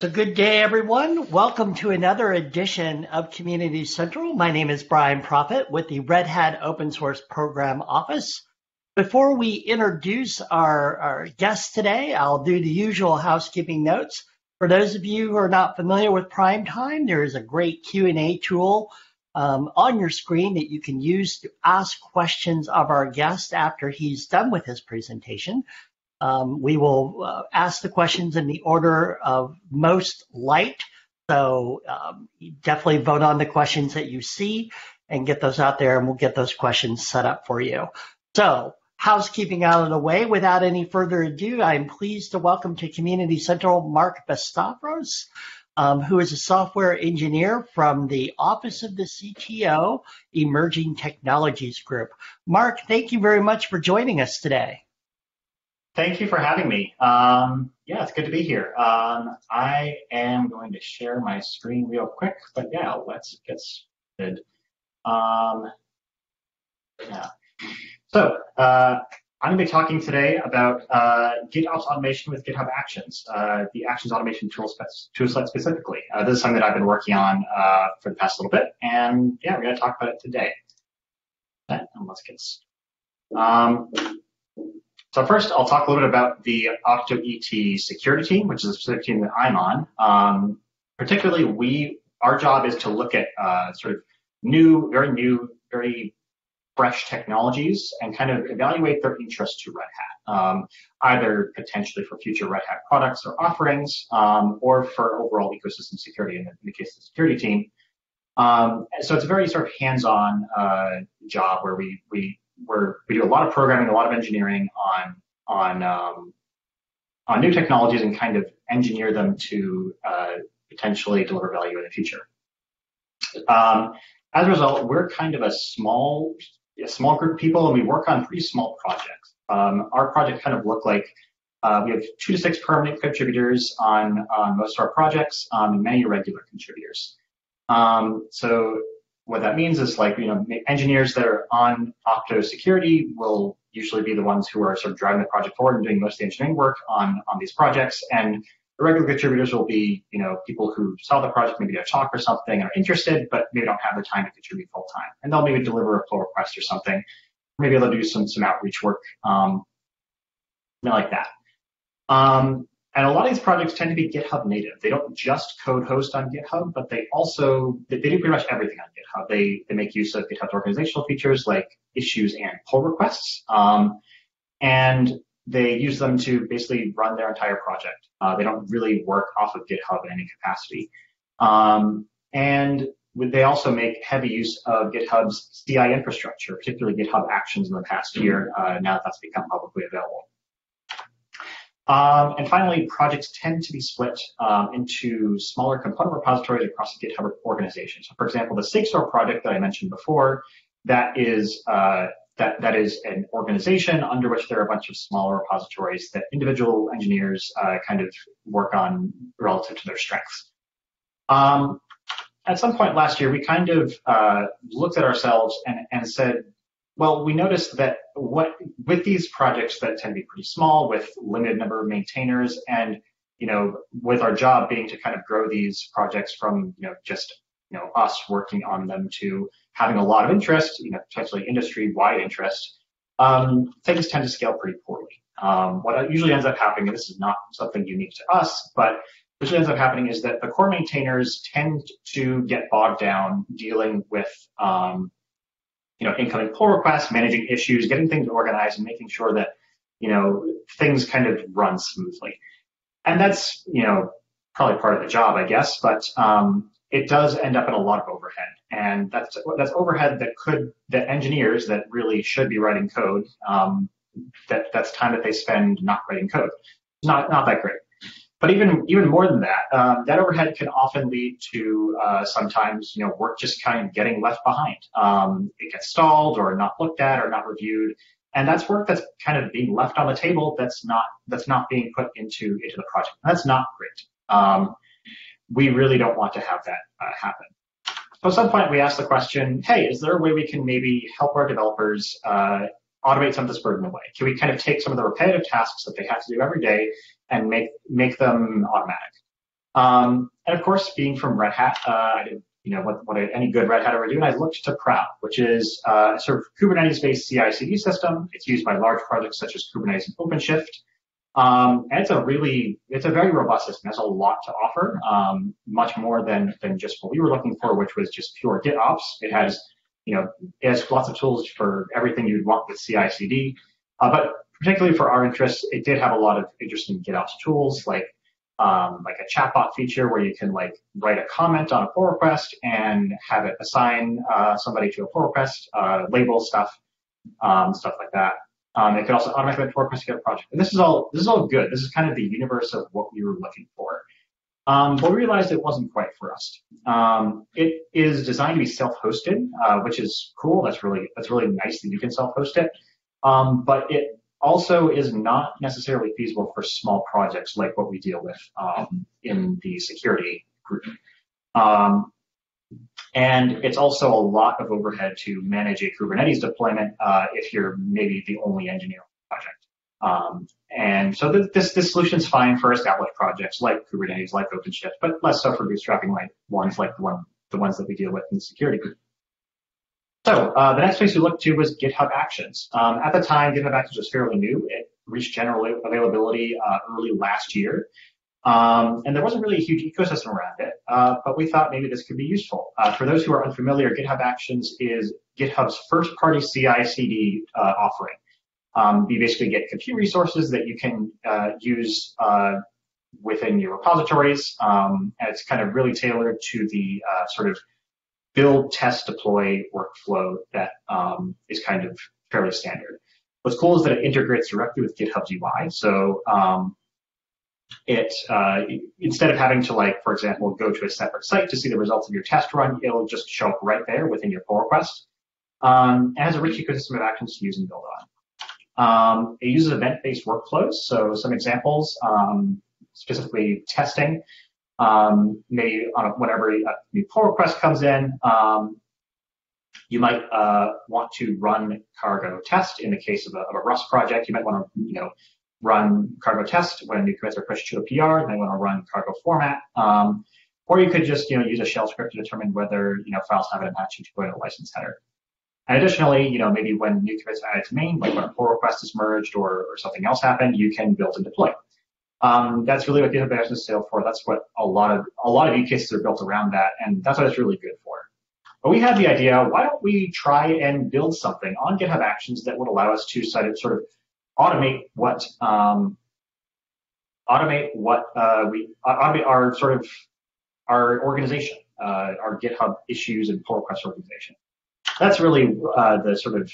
So good day, everyone. Welcome to another edition of Community Central. My name is Brian Proffitt with the Red Hat Open Source Program Office. Before we introduce our guests today, I'll do the usual housekeeping notes. For those of you who are not familiar with Primetime, there is a great Q&A tool on your screen that you can use to ask questions of our guest after he's done with his presentation. We will ask the questions in the order of most liked, so definitely vote on the questions that you see and get those out there, and we'll get those questions set up for you. So, housekeeping out of the way, without any further ado, I'm pleased to welcome to Community Central Mark Bestavros, who is a software engineer from the Office of the CTO Emerging Technologies Group. Mark, thank you very much for joining us today. Thank you for having me. Yeah, it's good to be here. I am going to share my screen real quick, but yeah, let's get started. So I'm going to be talking today about GitOps automation with GitHub Actions, the Actions automation toolset specifically. This is something that I've been working on for the past little bit, and yeah, we're going to talk about it today. And let's get started. So first, I'll talk a little bit about the Octo ET security team, which is a specific team that I'm on. Particularly, our job is to look at sort of new, very fresh technologies and kind of evaluate their interest to Red Hat, either potentially for future Red Hat products or offerings, or for overall ecosystem security in the case of the security team. So it's a very sort of hands-on job where we do a lot of programming, a lot of engineering on new technologies and kind of engineer them to potentially deliver value in the future. As a result, we're kind of a small group of people, and we work on pretty small projects. Our project kind of looked like we have 2 to 6 permanent contributors on most of our projects, and many regular contributors. So what that means is, like, you know, engineers that are on Octo security will usually be the ones who are sort of driving the project forward and doing most of the engineering work on these projects. And the regular contributors will be, you know, people who saw the project, maybe did a talk or something, and are interested, but maybe don't have the time to contribute full time. And they'll maybe deliver a pull request or something. Maybe they'll do some outreach work, something like that. And a lot of these projects tend to be GitHub native. They don't just code host on GitHub, but they do pretty much everything on GitHub. They make use of GitHub's organizational features like issues and pull requests, and they use them to basically run their entire project. They don't really work off of GitHub in any capacity. And they also make heavy use of GitHub's CI infrastructure, particularly GitHub Actions in the past year, now that that's become publicly available. And finally, projects tend to be split into smaller component repositories across the GitHub organization. So, for example, the SIGStore project that I mentioned before, that is an organization under which there are a bunch of smaller repositories that individual engineers kind of work on relative to their strengths. At some point last year, we kind of looked at ourselves and said, well, we noticed that with these projects that tend to be pretty small, with limited number of maintainers, and, you know, with our job being to kind of grow these projects from, you know, just, you know, us working on them to having a lot of interest, you know, potentially industry-wide interest, things tend to scale pretty poorly. What usually ends up happening, and this is not something unique to us, but what usually ends up happening is that the core maintainers tend to get bogged down dealing with you know, incoming pull requests, managing issues, getting things organized, and making sure that, you know, things kind of run smoothly. And that's, you know, probably part of the job, I guess, but it does end up in a lot of overhead. And that's overhead that engineers that really should be writing code, that's time that they spend not writing code. Not that great. But even more than that, that overhead can often lead to sometimes, you know, work just kind of getting left behind. It gets stalled or not looked at or not reviewed, and that's work that's kind of being left on the table. That's not being put into the project. And that's not great. We really don't want to have that happen. So at some point, we asked the question, hey, is there a way we can maybe help our developers automate some of this burden away? Can we kind of take some of the repetitive tasks that they have to do every day and make them automatic? And of course, being from Red Hat, I did what any good Red Hatter would do, and I looked to Prow, which is a sort of Kubernetes-based CI/CD system. It's used by large projects such as Kubernetes and OpenShift. And it's a very robust system. It has a lot to offer, much more than just what we were looking for, which was just pure GitOps. It has, it has lots of tools for everything you'd want with CI/CD, but particularly for our interests, it did have a lot of interesting GitOps tools, like a chatbot feature where you can write a comment on a pull request and have it assign somebody to a pull request, label stuff, stuff like that. It could also automatically pull requests to get a project. And this is all good. This is kind of the universe of what we were looking for. But we realized it wasn't quite for us. It is designed to be self-hosted, which is cool. That's really nice that you can self-host it. But it also is not necessarily feasible for small projects like what we deal with in the security group. And it's also a lot of overhead to manage a Kubernetes deployment if you're maybe the only engineer on the project. And so this solution's fine for established projects like Kubernetes, like OpenShift, but less so for bootstrapping ones like the ones that we deal with in the security group. So the next place we looked to was GitHub Actions. At the time, GitHub Actions was fairly new. It reached general availability early last year. And there wasn't really a huge ecosystem around it, but we thought maybe this could be useful. For those who are unfamiliar, GitHub Actions is GitHub's first-party CI/CD offering. You basically get compute resources that you can use within your repositories, and it's kind of really tailored to the sort of build, test, deploy workflow that is kind of fairly standard. What's cool is that it integrates directly with GitHub's UI, so instead of having to, for example, go to a separate site to see the results of your test run, it'll just show up right there within your pull request. It has a rich ecosystem of actions to use and build on. It uses event-based workflows, so some examples, specifically testing. Maybe whenever a new pull request comes in, you might want to run cargo test. In the case of a Rust project, you might want to run cargo test when a new commits are pushed to a PR, and they want to run cargo format. Or you could just use a shell script to determine whether files have an Apache 2.0 license header. And additionally, maybe when new commits are added to main, like when a pull request is merged or something else happened, you can build and deploy. That's really what GitHub Actions is built for. That's what a lot of use cases are built around that, and that's what it's really good for. But we had the idea, why don't we try and build something on GitHub Actions that would allow us to sort of automate what automate our sort of our organization, our GitHub issues and pull request organization. That's really the sort of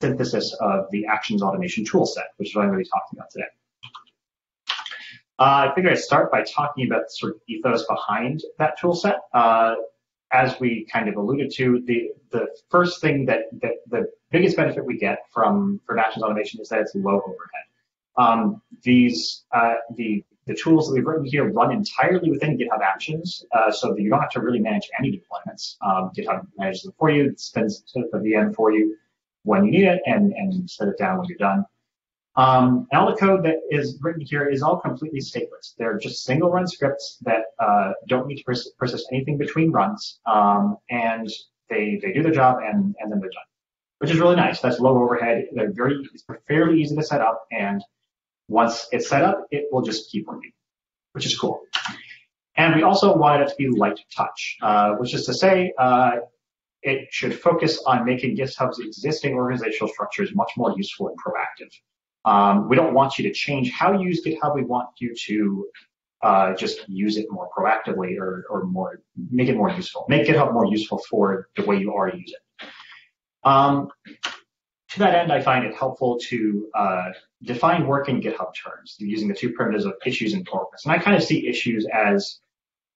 synthesis of the Actions automation tool set, which is what I'm going to be talking about today. I figured I'd start by talking about the sort of ethos behind that tool set. As we kind of alluded to, the first thing that the biggest benefit we get from Actions automation is that it's low overhead. The tools that we've written here run entirely within GitHub Actions, so that you don't have to really manage any deployments. GitHub manages them for you, it spins the VM for you when you need it, and set it down when you're done. And all the code that is written here is all completely stateless. They're just single run scripts that don't need to persist anything between runs, and they do their job and then they're done, which is really nice. That's low overhead. It's fairly easy to set up, and once it's set up, it will just keep working, which is cool. And we also wanted it to be light touch, which is to say, it should focus on making GitHub's existing organizational structures much more useful and proactive. We don't want you to change how you use GitHub. We want you to just use it more proactively or make it more useful. Make GitHub more useful for the way you already use it. To that end, I find it helpful to define work in GitHub terms using the two primitives of issues and pull requests. And I kind of see issues as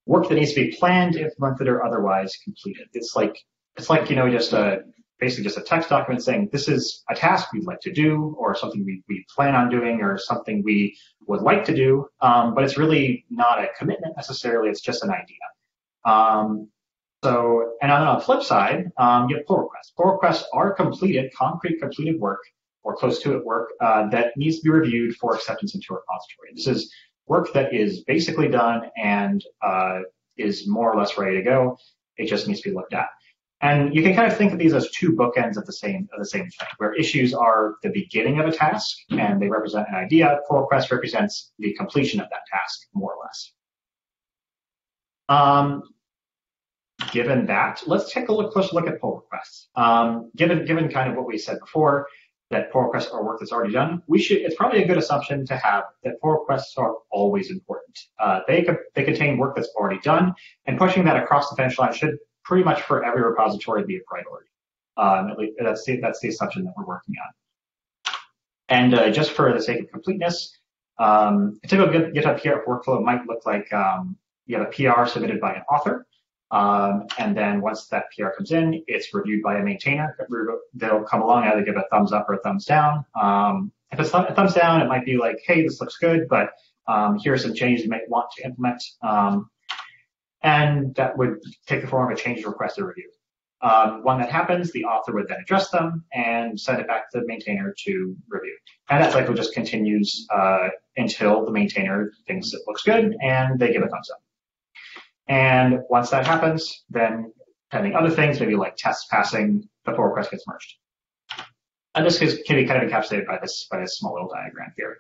work that needs to be planned, implemented, or otherwise completed. It's like basically just a text document saying this is a task we'd like to do, or something we plan on doing, or something we would like to do, but it's really not a commitment necessarily, it's just an idea. And on the flip side, you have pull requests. Pull requests are completed work, or close to it work, that needs to be reviewed for acceptance into a repository. This is work that is basically done and is more or less ready to go. It just needs to be looked at. And you can kind of think of these as two bookends of the same thing, where issues are the beginning of a task and they represent an idea. Pull request represents the completion of that task, more or less. Given that, let's take a closer look at pull requests. Given kind of what we said before, that pull requests are work that's already done, it's probably a good assumption to have that pull requests are always important. They contain work that's already done, and pushing that across the finish line should pretty much for every repository be a priority. At least that's the assumption that we're working on. And just for the sake of completeness, a typical GitHub PR workflow might look like you have a PR submitted by an author, and then once that PR comes in, it's reviewed by a maintainer. They'll come along, either give a thumbs up or a thumbs down. If it's a thumbs down, it might be like, hey, this looks good, but here are some changes you might want to implement. And that would take the form of a change request or review. When that happens, the author would then address them and send it back to the maintainer to review. And that cycle just continues until the maintainer thinks it looks good and they give a thumbs up. And once that happens, then pending other things, maybe like tests passing, the pull request gets merged. And this can be kind of encapsulated by this small little diagram here.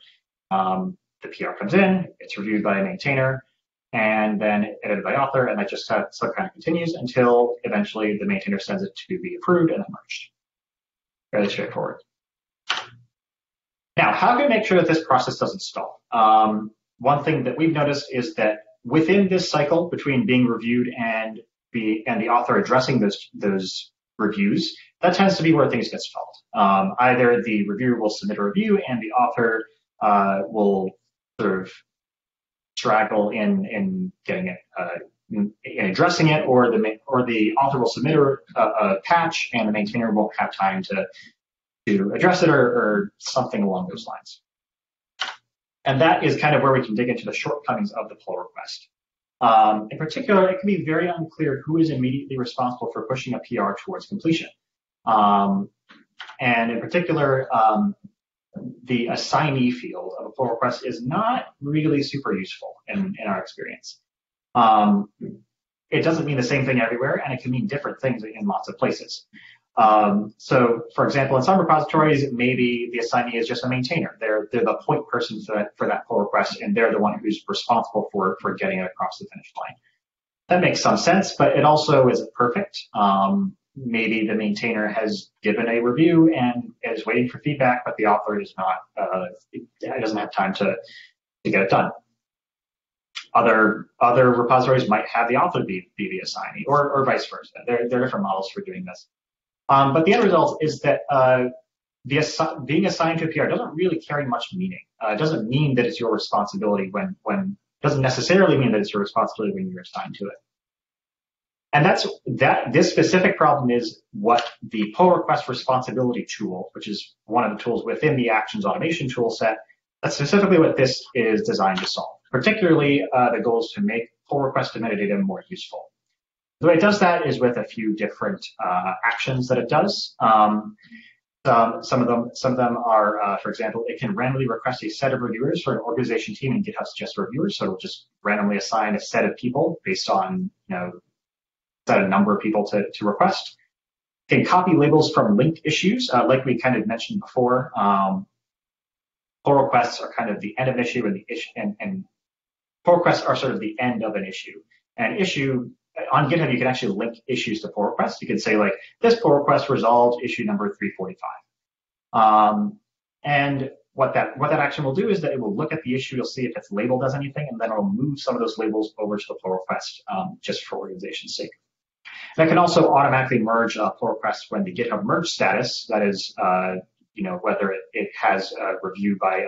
The PR comes in, it's reviewed by a maintainer, and then edited by author, and that just kind of continues until eventually the maintainer sends it to be approved and then merged. Fairly straightforward. Now, how can we make sure that this process doesn't stall? One thing that we've noticed is that within this cycle between being reviewed and the author addressing those reviews, that tends to be where things get stalled. Either the reviewer will submit a review and the author will sort of straggle in getting it, in addressing it, or the author will submit a patch and the maintainer won't have time to address it or something along those lines. And that is kind of where we can dig into the shortcomings of the pull request. In particular, it can be very unclear who is immediately responsible for pushing a PR towards completion. And in particular, the assignee field of a pull request is not really super useful in our experience. It doesn't mean the same thing everywhere, and it can mean different things in lots of places. So, for example, in some repositories, maybe the assignee is just a maintainer. They're the point person for that pull request, and they're the one who's responsible for getting it across the finish line. That makes some sense, but it also isn't perfect. Maybe the maintainer has given a review and is waiting for feedback, but the author is not, doesn't have time to get it done. Other repositories might have the author be the assignee, or vice versa. There are different models for doing this. But the end result is that being assigned to a PR doesn't really carry much meaning. It doesn't mean that it's your responsibility doesn't necessarily mean that it's your responsibility when you're assigned to it. And this specific problem is what the pull request responsibility tool, which is one of the tools within the actions automation tool set, that's specifically what this is designed to solve. Particularly, the goal is to make pull request to metadata more useful. The way it does that is with a few different actions that it does. Some of them are, for example, it can randomly request a set of reviewers for an organization team in GitHub suggests reviewers. So it'll just randomly assign a set of people based on, set a number of people to request. It can copy labels from linked issues, like we kind of mentioned before. Pull requests are kind of the end of an issue, and pull requests are sort of the end of an issue. An issue on GitHub, you can actually link issues to pull requests. You can say like, this pull request resolved issue number 345. And what that action will do is that it will look at the issue, you'll see if it's labeled as anything, and then it'll move some of those labels over to the pull request just for organization's sake. That can also automatically merge pull requests when the GitHub merge status, that is, whether it has a review by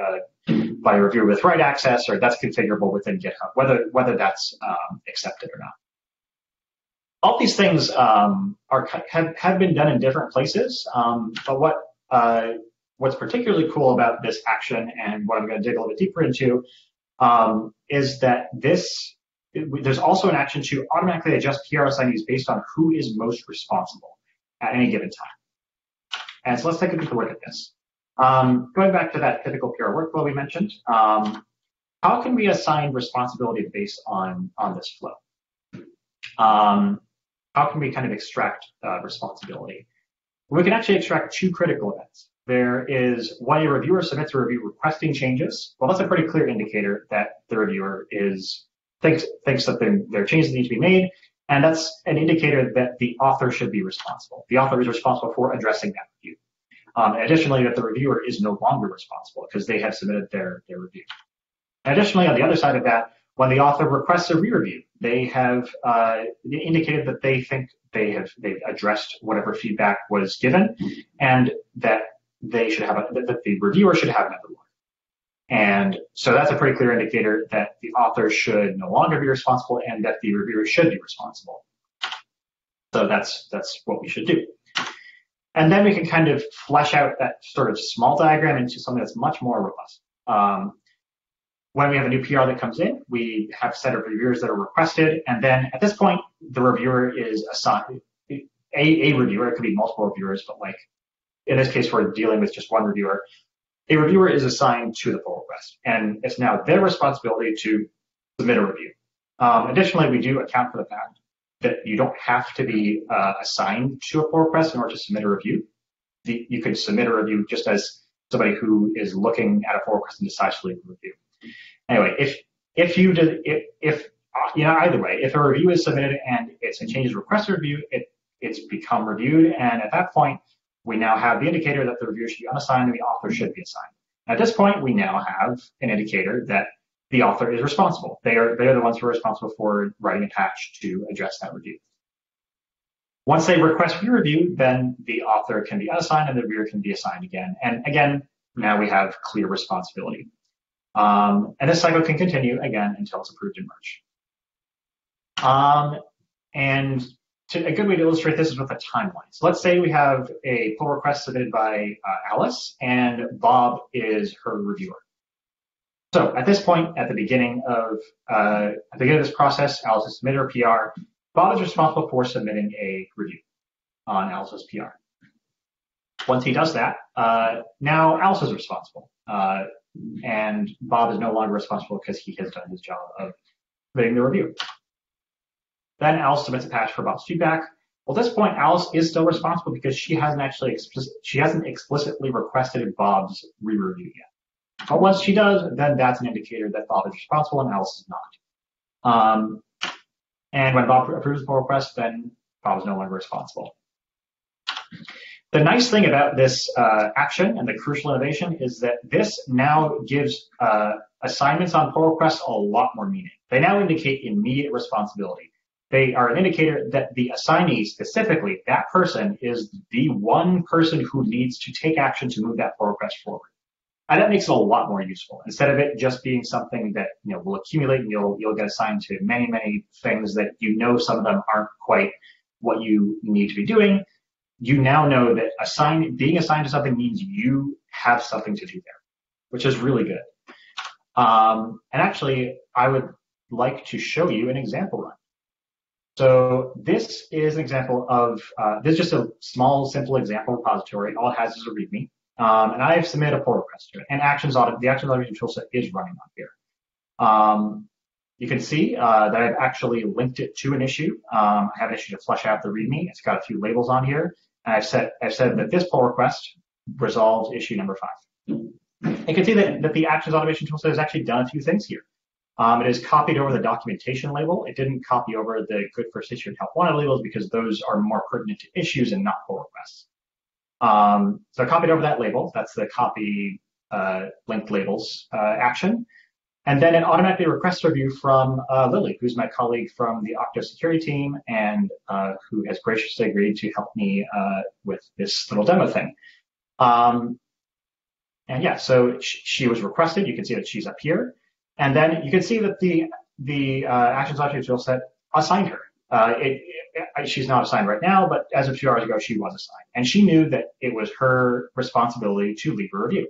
a reviewer with write access, or that's configurable within GitHub, whether that's accepted or not. All these things have been done in different places, but what's particularly cool about this action and what I'm going to dig a little bit deeper into is that there's also an action to automatically adjust PR assignees based on who is most responsible at any given time. And so let's take a quick look at this. Going back to that typical PR workflow we mentioned, how can we assign responsibility based on this flow? How can we kind of extract responsibility? We can actually extract two critical events. There is when a reviewer submits a review requesting changes. Well, that's a pretty clear indicator that the reviewer thinks that their changes need to be made, and that's an indicator that the author should be responsible. The author is responsible for addressing that review. Additionally, that the reviewer is no longer responsible because they have submitted their review. Additionally, on the other side of that, when the author requests a re-review, they have indicated that they think they've addressed whatever feedback was given, and that they should have that the reviewer should have another one. And so that's a pretty clear indicator that the author should no longer be responsible and that the reviewer should be responsible. So that's what we should do. And then we can kind of flesh out that sort of small diagram into something that's much more robust. When we have a new PR that comes in, we have a set of reviewers that are requested, and then at this point, the reviewer is assigned a reviewer. It could be multiple reviewers, but like in this case, we're dealing with just one reviewer. A reviewer is assigned to the pull request, and it's now their responsibility to submit a review. Additionally, we do account for the fact that you don't have to be assigned to a pull request in order to submit a review. You could submit a review just as somebody who is looking at a pull request and decides to leave a review. Anyway, either way, if a review is submitted and it's a changes request review, it's become reviewed, and at that point, we now have the indicator that the reviewer should be unassigned and the author should be assigned. At this point, we now have an indicator that the author is responsible. They are the ones who are responsible for writing a patch to address that review. Once they request re-review, then the author can be unassigned and the reviewer can be assigned again. And again, now we have clear responsibility. And this cycle can continue again until it's approved in March. A good way to illustrate this is with a timeline. So let's say we have a pull request submitted by Alice, and Bob is her reviewer. So at this point, at the beginning of this process, Alice has submitted her PR. Bob is responsible for submitting a review on Alice's PR. Once he does that, now Alice is responsible, and Bob is no longer responsible because he has done his job of submitting the review. Then Alice submits a patch for Bob's feedback. Well, at this point, Alice is still responsible because she hasn't explicitly requested Bob's re-review yet. But once she does, then that's an indicator that Bob is responsible and Alice is not. And when Bob approves the pull request, then Bob is no longer responsible. The nice thing about this action and the crucial innovation is that this now gives assignments on pull requests a lot more meaning. They now indicate immediate responsibility. They are an indicator that the assignee, specifically that person, is the one person who needs to take action to move that pull request forward. And that makes it a lot more useful. Instead of it just being something that will accumulate and you'll get assigned to many, many things that some of them aren't quite what you need to be doing, you now know that being assigned to something means you have something to do there, which is really good. And actually, I would like to show you an example run. So this is an example of, this is just a small, simple example repository. All it has is a README. And I have submitted a pull request to it. And the Actions Automation toolset is running on here. You can see that I've actually linked it to an issue. I have an issue to flesh out the README. It's got a few labels on here. And I've said that this pull request resolves issue number 5. You can see that the Actions Automation toolset has actually done a few things here. It has copied over the documentation label. It didn't copy over the Good First Issue and Help Wanted labels because those are more pertinent to issues and not pull requests. So I copied over that label. That's the copy linked labels action. And then it automatically requests a review from Lily, who's my colleague from the Octo security team and who has graciously agreed to help me with this little demo thing. And yeah, so she was requested. You can see that she's up here. And then you can see that the Actions Automation toolset assigned her. She's not assigned right now, but as of 2 hours ago, she was assigned. And she knew that it was her responsibility to leave a review.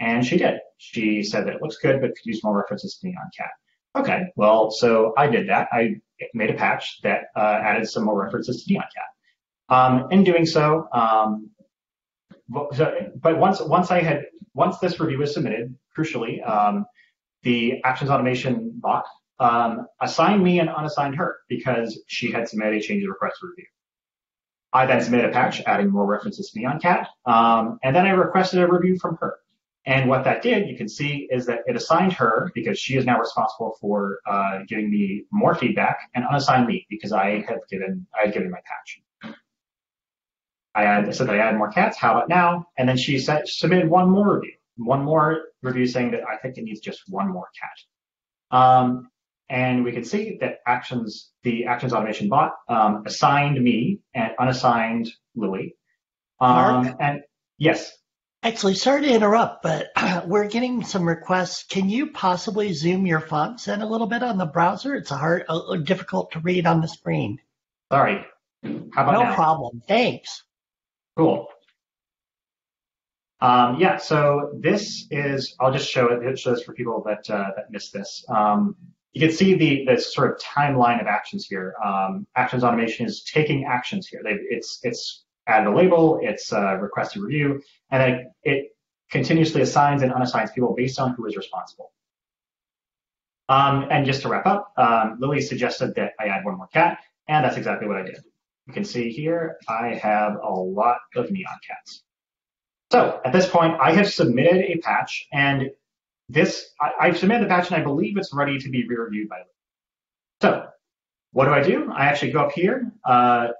And she did. She said that it looks good, but could use more references to me on cat. Okay, well, so I did that. I made a patch that added some more references to Neon Cat. In doing so, but once this review was submitted, crucially, the Actions Automation bot assigned me and unassigned her because she had submitted a change request for review. I then submitted a patch adding more references to me on cat, and then I requested a review from her. And what that did, you can see, is that it assigned her because she is now responsible for giving me more feedback, and unassigned me because I had given my patch. I said I added more cats. How about now? And then she said, submitted one more review saying that I think it needs just one more cat. And we can see that the Actions Automation bot assigned me and unassigned Lily. Mark? And yes. Actually, sorry to interrupt, but we're getting some requests. Can you possibly zoom your fonts in a little bit on the browser? It's difficult to read on the screen. Sorry. How about now? No problem. Thanks. Cool. Yeah, so this is, I'll just show this for people that that missed this. You can see the sort of timeline of actions here. Actions Automation is taking actions here. It's added a label, it's requested review, and then it continuously assigns and unassigns people based on who is responsible. And just to wrap up, Lily suggested that I add one more cat, and that's exactly what I did. You can see here, I have a lot of neon cats. So at this point, I have submitted a patch, and I've submitted the patch, and I believe it's ready to be re-reviewed by Lily. So what do? I actually go up here.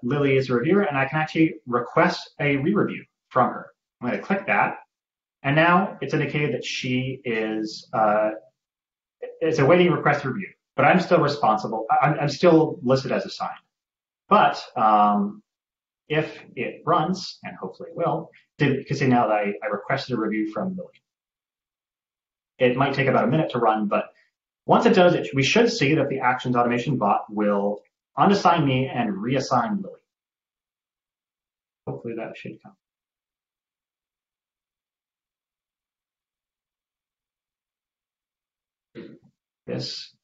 Lily is a reviewer, and I can actually request a re-review from her. I'm going to click that, and now it's indicated that she is it's awaiting request review, but I'm still responsible. I'm still listed as assigned. But if it runs, and hopefully it will, you can see now that I requested a review from Lily. It might take about a minute to run, but once it does, we should see that the Actions Automation bot will unassign me and reassign Lily. Hopefully that should come. That's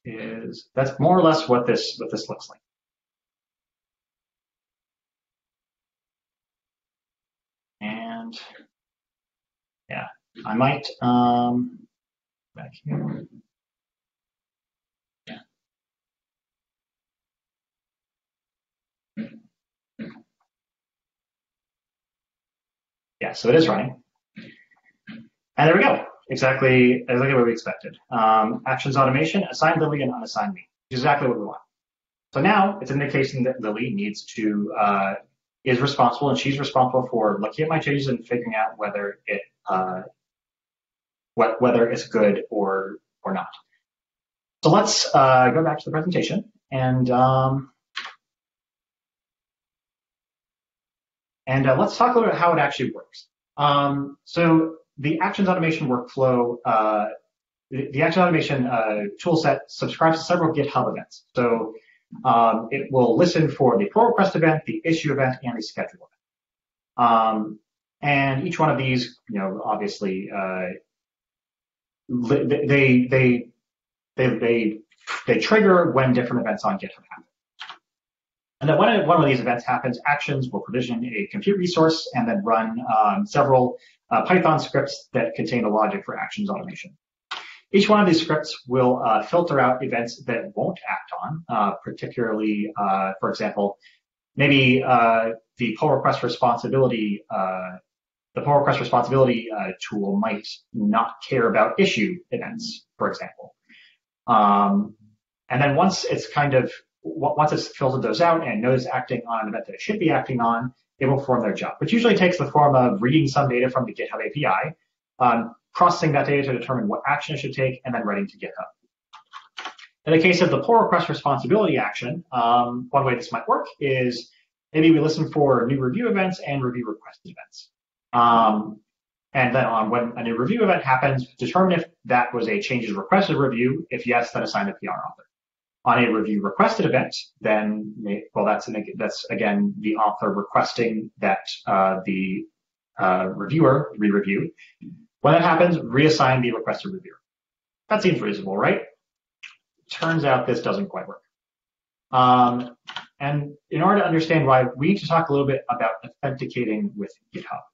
more or less what this looks like. And yeah, I might back here. Yeah. Yeah, so it is running. And there we go. Exactly what we expected. Actions Automation assigned Lily and unassigned me, which is exactly what we want. So now it's an indication that Lily needs to is responsible, and she's responsible for looking at my changes and figuring out whether it whether it's good or not. So let's go back to the presentation and let's talk a little bit how it actually works. So the Actions Automation workflow, the Actions Automation toolset subscribes to several GitHub events. So it will listen for the pull request event, the issue event, and the schedule event. And each one of these, you know, obviously they trigger when different events on GitHub happen. And then when one of these events happens, Actions will provision a compute resource and then run several Python scripts that contain the logic for Actions Automation. Each one of these scripts will filter out events that won't act on, particularly, for example, maybe the pull request responsibility tool might not care about issue events, for example. And then once it's filtered those out and knows acting on an event that it should be acting on, it will perform their job, which usually takes the form of reading some data from the GitHub API, processing that data to determine what action it should take, and then writing to GitHub. In the case of the pull request responsibility action, one way this might work is maybe we listen for new review events and review request events. And then when a new review event happens, determine if that was a changes requested review. If yes, then assign a PR author. On a review requested event, then, well, that's again the author requesting that the reviewer re-review. When that happens, reassign the requested reviewer. That seems reasonable, right? Turns out this doesn't quite work. And in order to understand why, we need to talk a little bit about authenticating with GitHub.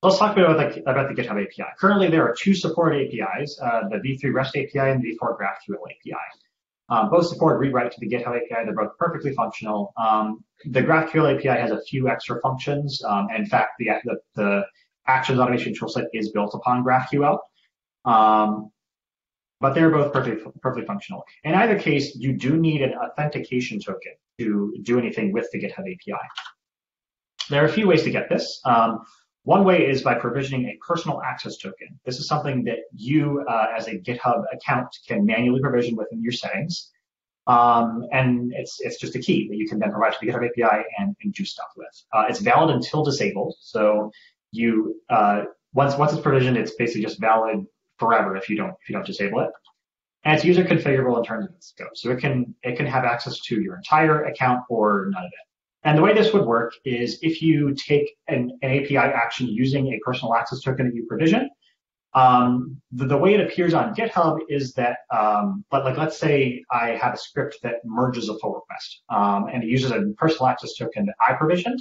Let's talk about the GitHub API. Currently, there are two supported APIs, the v3 REST API and the v4 GraphQL API. Both support rewrite to the GitHub API. They're both perfectly functional. The GraphQL API has a few extra functions. In fact, the Actions Automation Toolset is built upon GraphQL. But they're both perfectly functional. In either case, you do need an authentication token to do anything with the GitHub API. There are a few ways to get this. One way is by provisioning a personal access token. This is something that you, as a GitHub account, can manually provision within your settings. And it's just a key that you can then provide to the GitHub API and do stuff with. It's valid until disabled. So you once it's provisioned, it's basically just valid forever if you don't disable it. And it's user configurable in terms of its scope. So it can have access to your entire account or none of it. And the way this would work is if you take an API action using a personal access token that you provision, the way it appears on GitHub is that, let's say I have a script that merges a pull request and it uses a personal access token that I provisioned.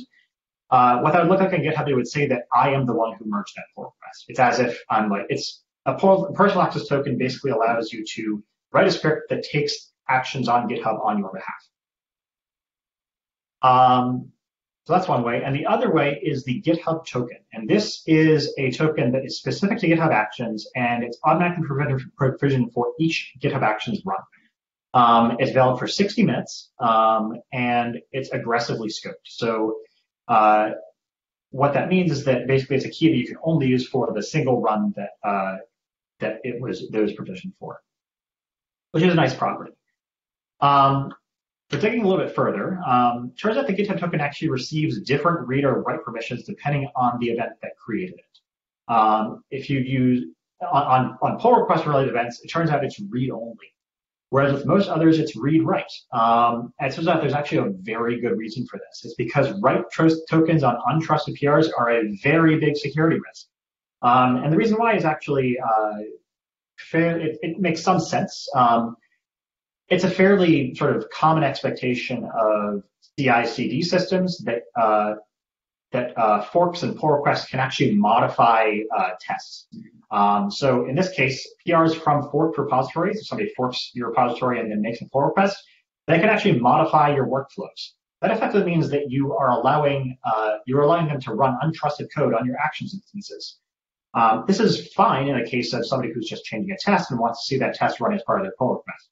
What that would look like on GitHub, it would say that I am the one who merged that pull request. It's as if a personal access token basically allows you to write a script that takes actions on GitHub on your behalf. So that's one way. And the other way is the GitHub token. And this is a token that is specific to GitHub Actions, and it's automatically provisioned for each GitHub Actions run. It's valid for 60 minutes, and it's aggressively scoped. So what that means is that basically it's a key that you can only use for the single run that that was provisioned for, which is a nice property. But digging a little bit further, turns out the GitHub token actually receives different read or write permissions depending on the event that created it. If you use on pull request related events, it turns out it's read only, whereas with most others it's read write. And it turns out there's actually a very good reason for this. It's because write tokens on untrusted PRs are a very big security risk. And the reason why is actually it makes some sense. It's a fairly sort of common expectation of CI/CD systems that forks and pull requests can actually modify tests. So in this case, PRs from forked repositories, if somebody forks your repository and then makes a pull request, they can actually modify your workflows. That effectively means that you are allowing them to run untrusted code on your Actions instances. This is fine in a case of somebody who's just changing a test and wants to see that test run as part of their pull request.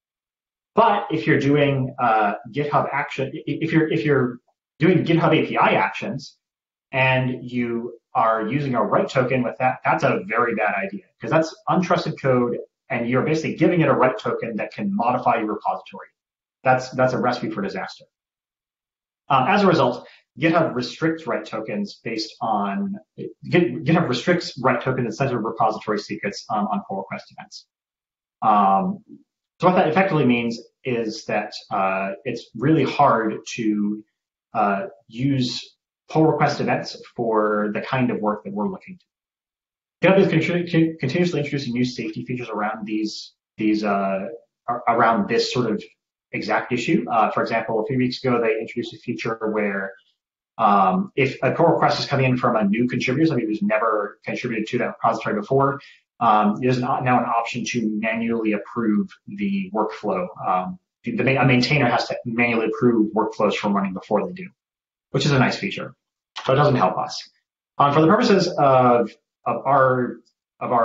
But if you're doing GitHub action, if you're doing GitHub API actions and you are using a write token with that, that's a very bad idea because that's untrusted code and you're basically giving it a write token that can modify your repository. That's a recipe for disaster. As a result, GitHub restricts write tokens based on GitHub restricts write tokens and sensitive repository secrets on pull request events. So what that effectively means is that it's really hard to use pull request events for the kind of work that we're looking to. GitHub is continuously introducing new safety features around this sort of exact issue. For example, a few weeks ago they introduced a feature where if a pull request is coming in from a new contributor, somebody who's never contributed to that repository before, there's now an option to manually approve the workflow. A maintainer has to manually approve workflows from running before they do, which is a nice feature, but it doesn't help us. For the purposes of our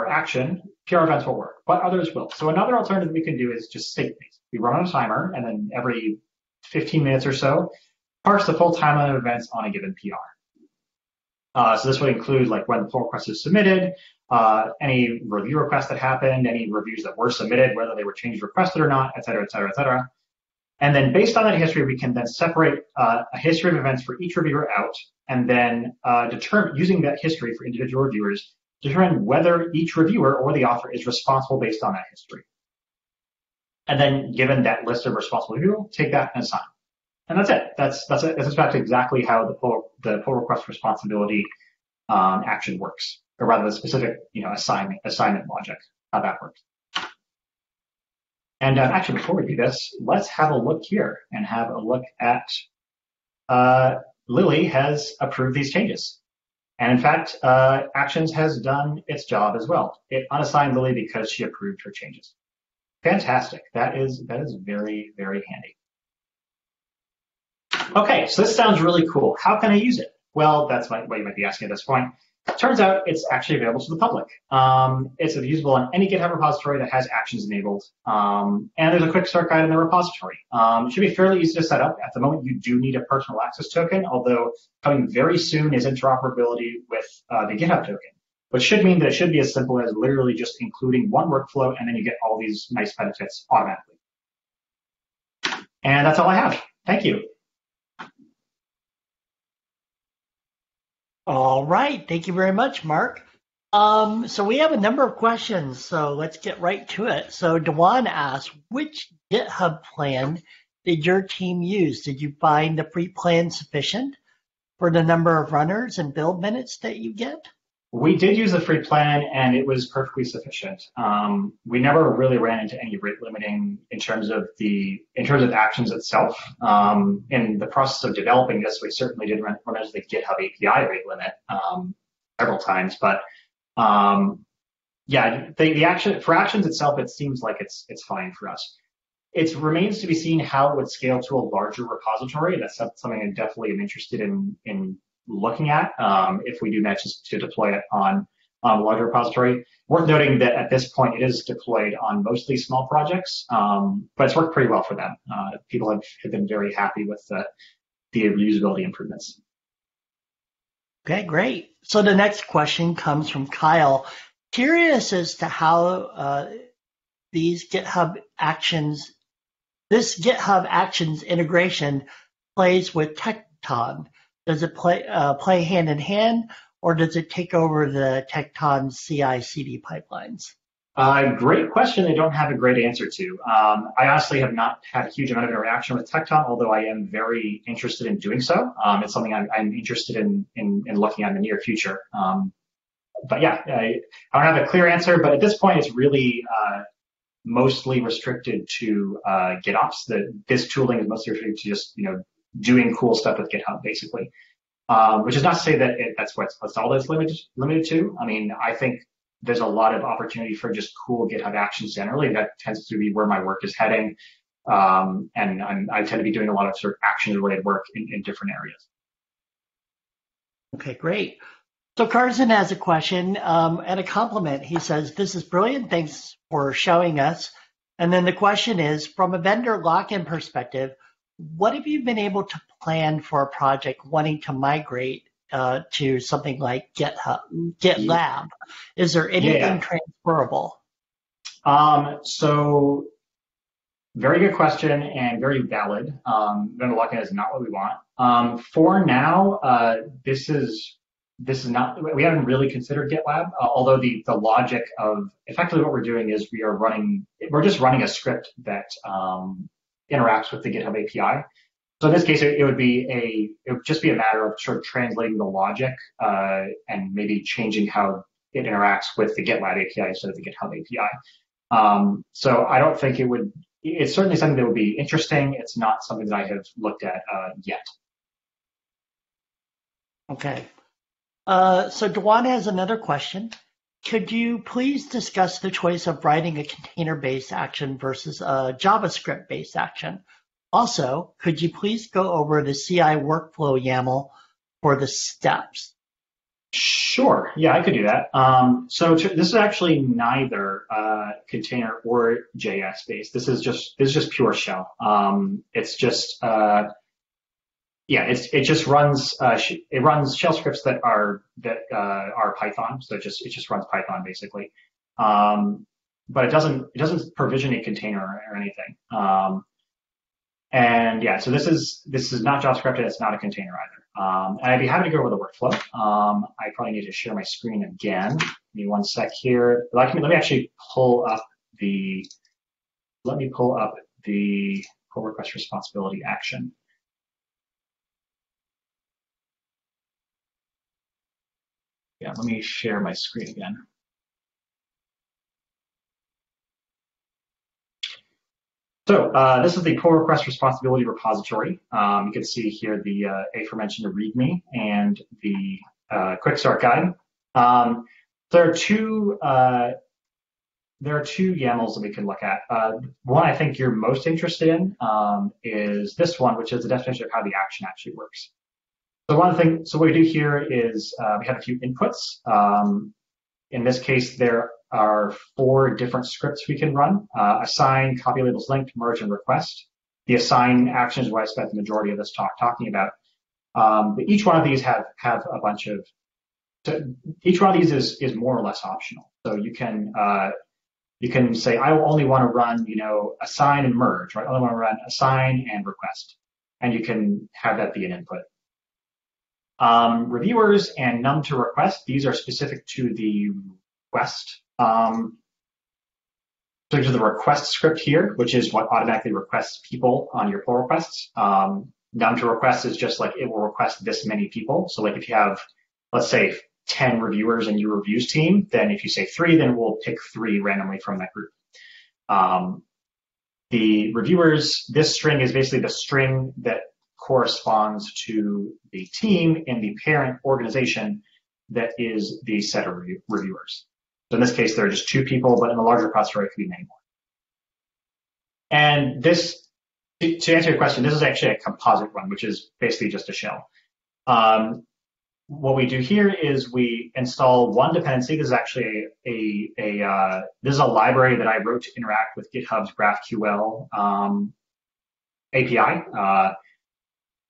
action, PR events will work, but others will. So another alternative we can do is just sync these. We run on a timer, and then every 15 minutes or so, parse the full timeline of events on a given PR. So this would include like when the pull request is submitted, any review requests that happened, any reviews that were submitted, whether they were changed, requested or not, et cetera, et cetera, et cetera. And then based on that history, we can then separate a history of events for each reviewer out, and then determine, using that history for individual reviewers, determine whether each reviewer or the author is responsible based on that history. And then given that list of responsible people, take that and assign. And that's it. That's it. That's in fact exactly how the pull request responsibility action works, or rather the specific assignment logic, how that works. And actually, before we do this, let's have a look here and have a look at Lily has approved these changes. And in fact, Actions has done its job as well. It unassigned Lily because she approved her changes. Fantastic. That is very, very handy. Okay, so this sounds really cool. How can I use it? Well, that's what you might be asking at this point. Turns out it's actually available to the public. It's usable on any GitHub repository that has Actions enabled. And there's a quick start guide in the repository. It should be fairly easy to set up. At the moment, you do need a personal access token, although coming very soon is interoperability with the GitHub token, which should mean that it should be as simple as literally just including one workflow, and then you get all these nice benefits automatically. And that's all I have. Thank you. All right, thank you very much, Mark. So we have a number of questions, so let's get right to it. So Dewan asks, which GitHub plan did your team use? Did you find the free plan sufficient for the number of runners and build minutes that you get? We did use the free plan, and it was perfectly sufficient. We never really ran into any rate limiting in terms of Actions itself. In the process of developing this, we certainly did run into the GitHub API rate limit several times. But yeah, for Actions itself, it seems like it's fine for us. It remains to be seen how it would scale to a larger repository. That's something I definitely am interested in looking at if we do manage to deploy it on a larger repository. Worth noting that at this point it is deployed on mostly small projects, but it's worked pretty well for them. People have been very happy with the reusability improvements. Okay, great. So the next question comes from Kyle. Curious as to how this GitHub Actions integration plays with Tekton. Does it play hand in hand, or does it take over the Tekton CI/CD pipelines? Great question. I don't have a great answer to. I honestly have not had a huge amount of interaction with Tekton, although I am very interested in doing so. It's something I'm interested in looking at in the near future. But yeah, I don't have a clear answer. But at this point, it's really mostly restricted to GitOps. This tooling is mostly restricted to just doing cool stuff with GitHub, basically, which is not to say that that's all that's limited to. I mean, I think there's a lot of opportunity for just cool GitHub Actions generally. That tends to be where my work is heading, and I tend to be doing a lot of sort of action-related work in different areas. Okay, great. So Carson has a question and a compliment. He says, "This is brilliant. Thanks for showing us." And then the question is, from a vendor lock-in perspective, what have you been able to plan for a project wanting to migrate to something like GitLab? Is there anything transferable? So very good question and very valid. Vendor lock-in is not what we want. For now, this is not, we haven't really considered GitLab, although the logic of effectively what we're doing is we're just running a script that interacts with the GitHub API. So in this case, it would just be a matter of sort of translating the logic and maybe changing how it interacts with the GitLab API instead of the GitHub API. So I don't think it's certainly something that would be interesting. It's not something that I have looked at yet. Okay. So Dewan has another question. Could you please discuss the choice of writing a container-based action versus a JavaScript-based action? Also, could you please go over the CI workflow YAML for the steps? Sure. Yeah, I could do that. So this is actually neither container or JS-based. This is just pure shell. It's just it runs shell scripts that are Python, so it just runs Python basically, but it doesn't provision a container or anything. And yeah, so this is not JavaScript and it's not a container either. And I'd be happy to go over the workflow. I probably need to share my screen again. Give me one sec here. Let me actually pull up the pull request responsibility action. Yeah, let me share my screen again. So this is the pull request responsibility repository. You can see here the aforementioned README and the quick start guide. There are two YAMLs that we can look at. One I think you're most interested in is this one, which is the definition of how the action actually works. So one thing, so what we do here is we have a few inputs. In this case, there are 4 different scripts we can run: assign, copy labels linked, merge, and request. The assign action is what I spent the majority of this talk talking about. But each one of these have a bunch of. So each one of these is more or less optional. So you can say, I only want to run, you know, assign and merge, right? I only want to run assign and request, and you can have that be an input. Reviewers and num to request, these are specific to the request, so to the request script here, which is what automatically requests people on your pull requests. Num to request is just like it will request this many people. So like if you have, let's say, 10 reviewers in your reviews team, then if you say 3, then we'll pick 3 randomly from that group. The reviewers, this string is basically the string that corresponds to the team in the parent organization that is the set of reviewers. So in this case, there are just 2 people, but in the larger repository, it could be many more. And this, to answer your question, this is actually a composite one, which is basically just a shell. What we do here is we install one dependency. This is actually this is a library that I wrote to interact with GitHub's GraphQL API,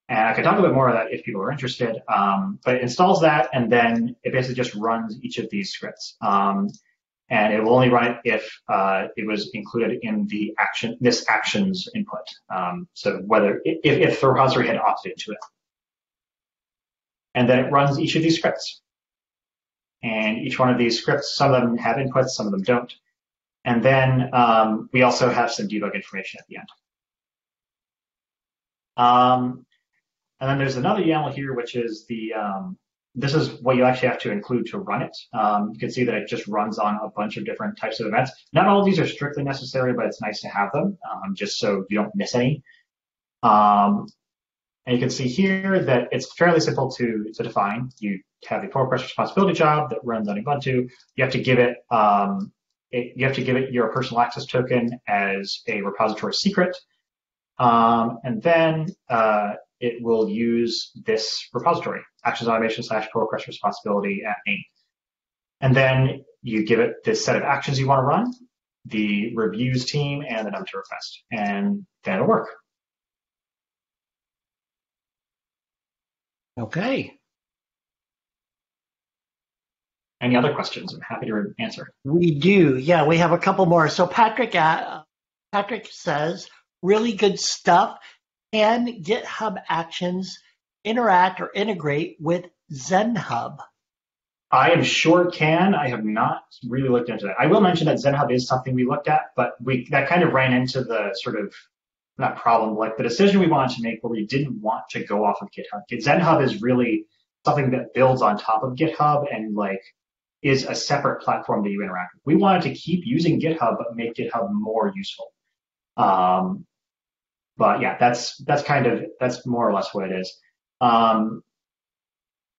and I could talk a bit more about that if people are interested. But it installs that, and then it basically just runs each of these scripts, and it will only run it if it was included in the action, this action's input. So whether if the repository had opted to it. And then it runs each of these scripts. And each one of these scripts, some of them have inputs, some of them don't. And then we also have some debug information at the end. And then there's another YAML here, which is the, this is what you actually have to include to run it. You can see that it just runs on a bunch of different types of events. Not all of these are strictly necessary, but it's nice to have them just so you don't miss any. And you can see here that it's fairly simple to define. You have a pull request responsibility job that runs on Ubuntu. You have to give it, your personal access token as a repository secret, and then it will use this repository actions automation / pull request responsibility at name. And then you give it this set of actions you want to run, the reviews team, and the num to request, and then it'll work. Okay. Any other questions? I'm happy to answer. We do. Yeah, we have a couple more. So Patrick says, really good stuff. Can GitHub Actions interact or integrate with ZenHub? I am sure it can. I have not really looked into that. I will mention that ZenHub is something we looked at, but that kind of ran into the sort of not problem, like the decision we wanted to make, but we didn't want to go off of GitHub. ZenHub is really something that builds on top of GitHub and like is a separate platform that you interact with. We wanted to keep using GitHub, but make GitHub more useful. But yeah, that's more or less what it is. But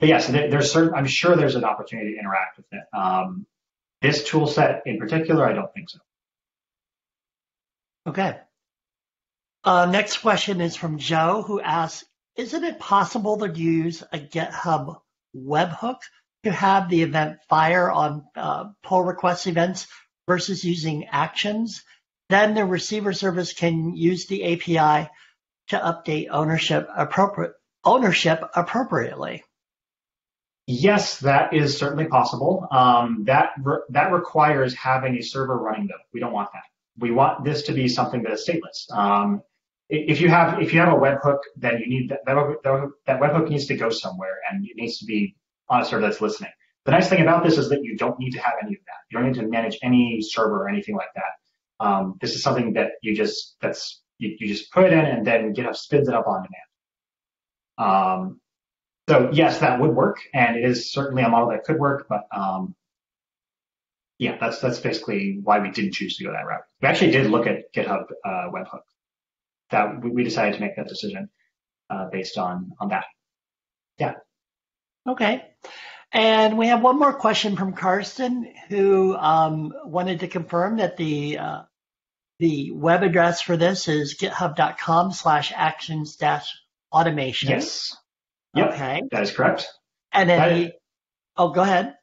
yeah, so there's certain, I'm sure there's an opportunity to interact with it. This tool set in particular, I don't think so. Okay. Next question is from Joe, who asks, isn't it possible to use a GitHub webhook to have the event fire on pull request events versus using actions? Then the receiver service can use the API to update ownership appropriately. Yes, that is certainly possible. That requires having a server running though. We don't want that. We want this to be something that is stateless. If you have a webhook, then you need that webhook needs to go somewhere, and it needs to be on a server that's listening. The nice thing about this is that you don't need to have any of that. You don't need to manage any server or anything like that. This is something that you just put it in, and then GitHub spins it up on demand. So yes, that would work, and it is certainly a model that could work, but yeah, that's basically why we didn't choose to go that route. We actually did look at GitHub webhook. That we decided to make that decision based on that. Yeah. Okay. And we have one more question from Carson, who wanted to confirm that the web address for this is github.com/actions-automation. Yes. Okay. Yep, that is correct. And then go ahead.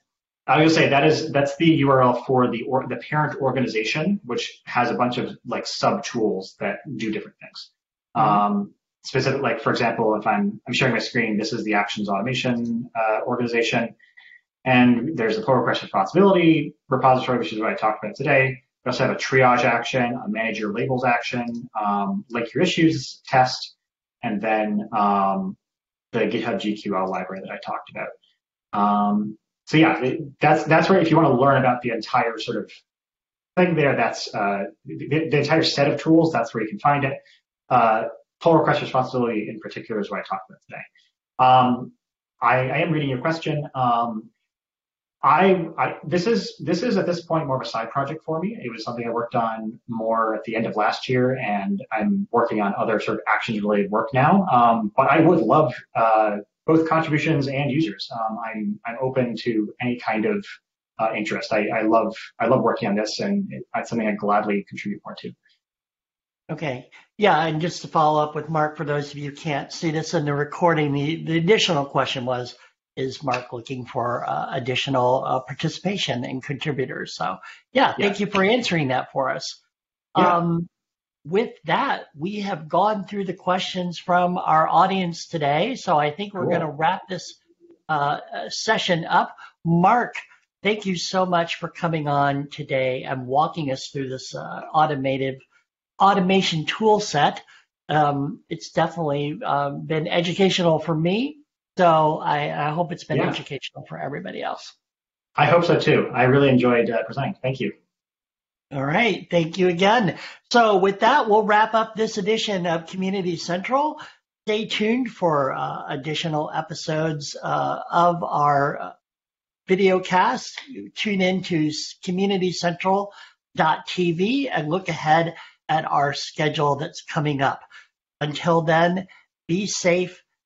I was gonna say that's the URL for the parent organization, which has a bunch of like sub tools that do different things. Mm-hmm. Specific, like for example, if I'm sharing my screen, this is the Actions Automation organization, and there's the pull request responsibility repository, which is what I talked about today. We also have a triage action, a manage your labels action, link your issues test, and then the GitHub GQL library that I talked about. So yeah, that's where if you want to learn about the entire sort of thing there, that's the entire set of tools, that's where you can find it. Pull request responsibility in particular is what I talked about today. I am reading your question. This is at this point more of a side project for me. It was something I worked on more at the end of last year, and I'm working on other sort of actions related work now. But I would love both contributions and users. I'm open to any kind of interest. I love working on this, and it's something I gladly contribute more to. Okay. Yeah, and just to follow up with Mark, for those of you who can't see this in the recording, the additional question was, is Mark looking for additional participation and contributors? So yeah, thank you for answering that for us. Yeah. With that, we have gone through the questions from our audience today. So I think we're going to wrap this session up. Mark, thank you so much for coming on today and walking us through this automation tool set. It's definitely been educational for me. So I hope it's been educational for everybody else. I hope so too. I really enjoyed presenting. Thank you. All right. Thank you again. So with that, we'll wrap up this edition of Community Central. Stay tuned for additional episodes of our video cast. Tune in to communitycentral.tv and look ahead at our schedule that's coming up. Until then, be safe